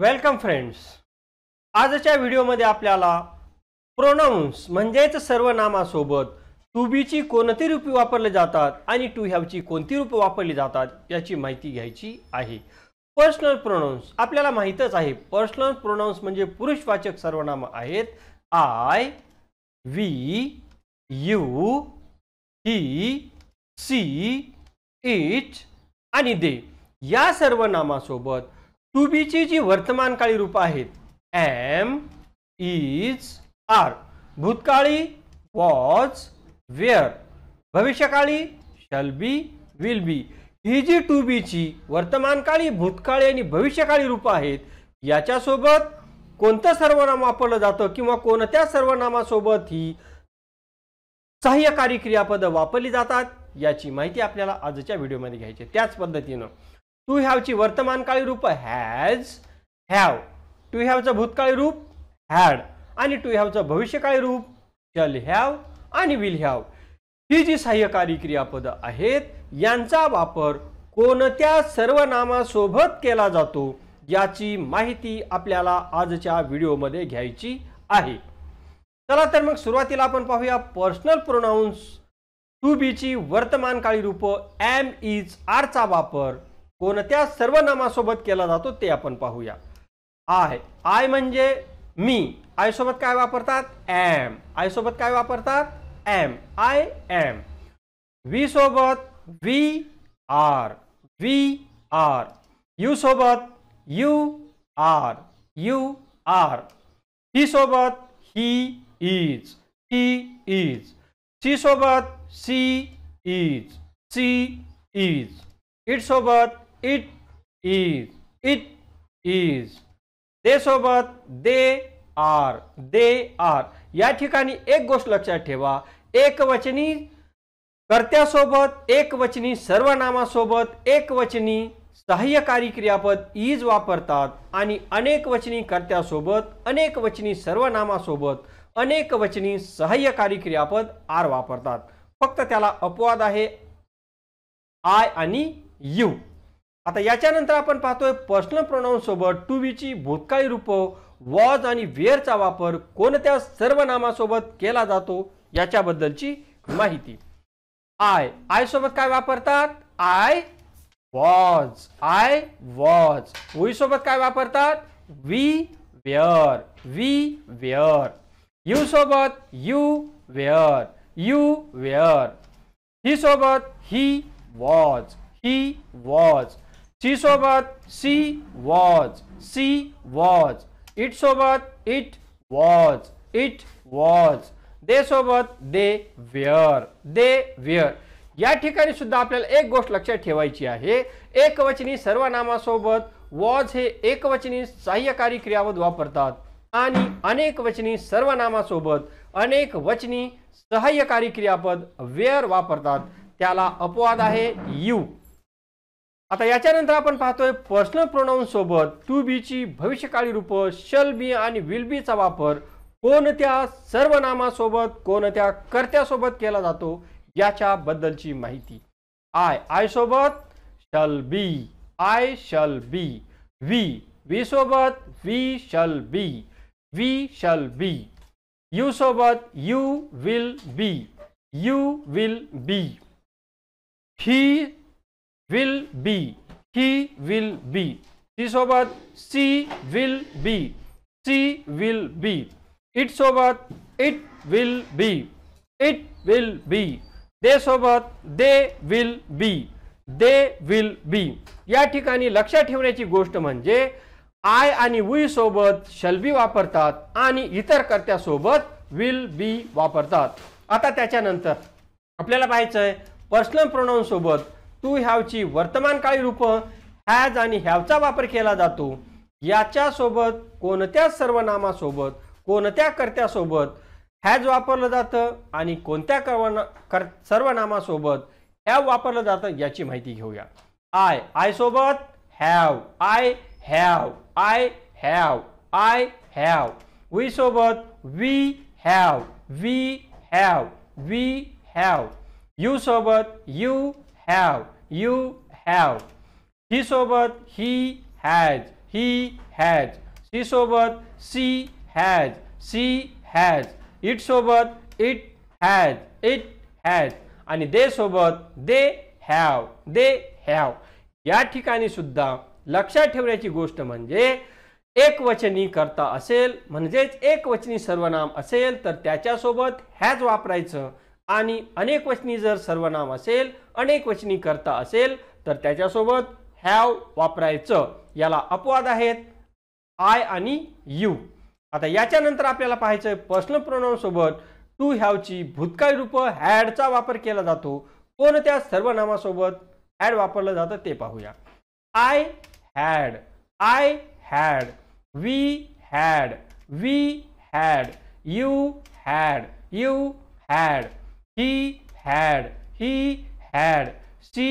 Welcome friends, आजच्या व्हिडिओमध्ये आपल्याला प्रोनाउन्स म्हणजेच सर्वनामासोबत टू बीची कोणती रूपे वापरली जातात आणि टू हॅवची कोणती रूपे वापरली जातात याची माहिती घ्यायची आहे। पर्सनल प्रोनाउन्स आपल्याला माहितच आहे। पर्सनल प्रोनाउन्स म्हणजे पुरुषवाचक सर्वनाम आहेत। I, we, you, he, she, it आणि दे या सर्वनामासोबत टू बी ची जी वर्तमानकाळी रूप आहेत एम, इज, आर, भूतकाळी वॉज, वेअर, भविष्यकाळी शॅल बी, विल बी ही जी टू बी ची वर्तमानकाळी भूतकाळी आणि भविष्यकाळी रूप आहेत याच्यासोबत कोणतं सर्वनाम वापरलं जातं किंवा कोणत्या सर्वनामासोबत ही सहाय्यकारी क्रियापद वापरली जातात याची माहिती आपल्याला आजच्या व्हिडिओमध्ये घ्यायची आहे। त्याच पद्धतीने टू हॅवची वर्तमानकाळी रूप हॅज, हॅव, टू हॅवचं भूतकाळी रूप हॅड आणि टू हॅवचं भविष्यकाळी रूप शॅल हॅव आणि विल हॅव ही जी सहाय्यकारी क्रियापद आहेत यांचा वापर कोणत्या सर्वनामासोबत केला जातो याची माहिती आपल्याला आजच्या व्हिडिओमध्ये घ्यायची आहे। चला तर मग सुरुवातीला आपण पाहूया पर्सनल प्रोनाउन्स टू बीची वर्तमानकाळी रूप एम, इज, आरचा वापर कोणत्या सर्वनामासोबत केला जातो ते आपण पाहूया। आय, आय म्हणजे मी, आय सोबत काय वापरतात एम, आय सोबत काय वापरतात एम, आय एम। वी सोबत we are, we are. You सोबत you are, you are. He सोबत he is, he is. She सोबत she is, she is. It सोबत it is, it is. They सोबत दे आर, दे आर। या ठिकाणी एक गोष्ट लक्षात ठेवा, एकवचनी कर्त्यासोबत, एकवचनी सर्वनामासोबत एकवचनी सहाय्यकारी क्रियापद इज वापरतात आणि अनेकवचनी कर्त्यासोबत, अनेकवचनी सर्वनामासोबत अनेकवचनी सहाय्यकारी क्रियापद आर वापरतात। फक्त त्याला अपवाद आहे आय आणि यू। आता याच्यानंतर आपण पाहतोय पर्सनल प्रोनाउन सोबत टू बी ची भूतकाळी रूप वॉज आणि वेअरचा वापर कोणत्या सर्वनामासोबत केला जातो याच्याबद्दलची माहिती। आय, आय सोबत काय वापरतात I was, I was. We सोबत काय वापरतात we were, we were. You सोबत you were, you were. He सोबत he was, he was. she सोबत she was, she was. it सोबत it was, it was. they सोबत they were, they were. या ठिकाणी सुद्धा आपल्याला एक गोष्ट लक्षात ठेवायची आहे, एकवचनी सर्वनामासोबत was हे एकवचनी सहाय्यकारी क्रियापद वापरतात आणि अनेकवचनी सर्वनामासोबत अनेकवचनी सहाय्यकारी क्रियापद were वापरतात, त्याला अपवाद आहे you। आता याच्यानंतर आपण पाहतोय पर्सनल प्रोनाउन सोबत टू बी ची भविष्यकाळी रूप शल बी आणि विल बी चा वापर कोणत्या सर्वनामासोबत कोणत्या कर्त्यासोबत केला जातो याच्याबद्दलची माहिती। आय, आय सोबत shall be, I shall be. We, we सोबत we shall be, we shall be. You सोबत you will be, you will be. He will be, he will be. she सोबत she will be, she will be. it सोबत it will be, it will be. they सोबत they will be, they will be. या ठिकाणी लक्षात ठेवण्याची गोष्ट म्हणजे आय आणि वी सोबत shall be वापरतात आणि इतर कर्त्यासोबत will be वापरतात। आता त्याच्यानंतर आपल्याला पाहायचंय पर्सनल प्रोनाउन सोबत टू हॅवची वर्तमानकाळी रूप हॅज आणि हॅवचा वापर केला जातो याच्यासोबत कोणत्या सर्वनामासोबत कोणत्या कर्त्यासोबत हॅज वापरलं जातं आणि कोणत्या सर्वनामासोबत हॅव वापरलं जातं याची माहिती घेऊया। आय, आय सोबत have, I have, I have, I have. We सोबत we have, we have, we have. You सोबत you have, you have. he सोबत he has, he has, she सोबत she has, she has, it सोबत it has, it has, आणि they सोबत they have, they have. या ठिकाणी सुद्धा लक्षात ठेवण्याची गोष्ट म्हणजे एकवचनी करता असेल म्हणजेच एकवचनी सर्वनाम असेल तर त्याच्या सोबत has वापरायचं आणि अनेकवचनी जर सर्वनाम असेल अनेकवचनी करता असेल तर त्याच्या सोबत have वापरायचं. याला अपवाद आहेत I आणि you. आता याच्यानंतर आपल्याला पाहायचंय पर्सनल प्रोनाउन सोबत टू हॅव ची भूतकाळ रूप had चा वापर केला जातो. कोणत्या सर्वनामा सोबत had वापरलं जातं ते पाहूया. I had, I had, we had, we had, you had, you had, he had, he had, she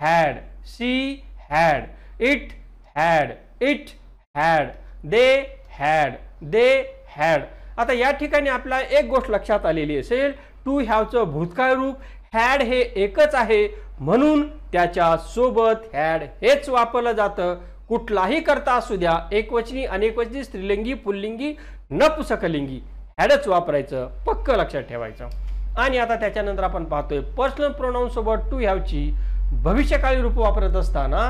had, she had, it had, it had, they had, they had. आता या ठिकाणी आपला एक गोष्ट लक्षात आलेली असेल टू हॅवचं भूतकाळ रूप had हे एकच आहे म्हणून त्याच्या सोबत had हेच वापरलं जातं. कुठलाही करता असू द्या एकवचनी अनेकवचनी स्त्रीलिंगी पुल्लिंगी नपुसकलिंगी hadच वापरायचं पक्क लक्षात ठेवायचं. आणि आता त्याच्यानंतर आपण पाहतोय पर्सनल प्रोनाउन सोबत टू हॅवची भविष्यकालीन रूप वापरत असताना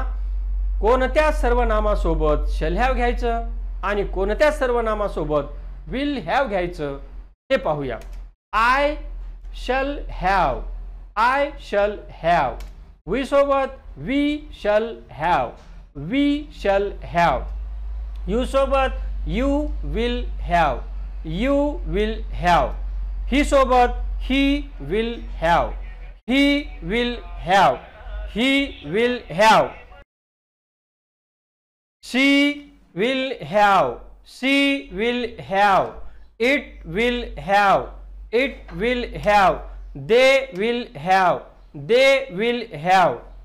कोणत्या सर्वनामा सोबत shall have घ्यायचं आणि कोणत्या सर्वनामा सोबत will have घ्यायचं हे पाहूया. I shall have, I shall have, we सोबत we shall have, we shall have, you सोबत you will have, you will have, he सोबत he will have, he will have, he will have, she will have, she will have, it will have, it will have, they will have, they will have,